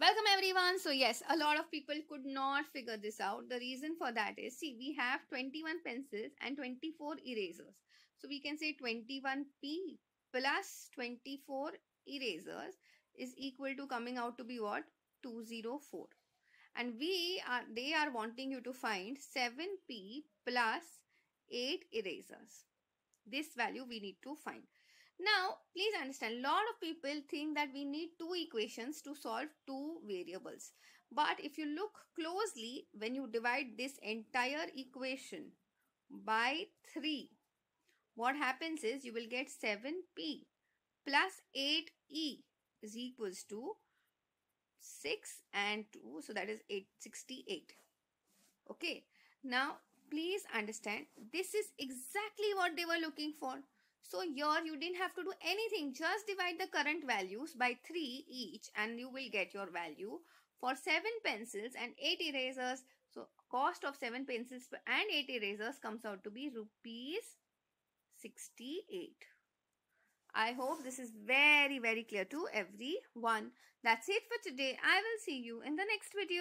Welcome everyone. So yes, a lot of people could not figure this out. The reason for that is, see, we have 21 pencils and 24 erasers. So we can say 21p plus 24 erasers is equal to coming out to be what? 204. And they are wanting you to find 7p plus 8 erasers. This value we need to find. Now, please understand, a lot of people think that we need two equations to solve two variables. But if you look closely, when you divide this entire equation by 3, what happens is you will get 7p plus 8e is equals to 6 and 2. So that is 868. Okay. Now, please understand, this is exactly what they were looking for. So here you didn't have to do anything, just divide the current values by 3 each and you will get your value for 7 pencils and 8 erasers. So cost of 7 pencils and 8 erasers comes out to be rupees 68. I hope this is very, very clear to everyone. That's it for today. I will see you in the next video.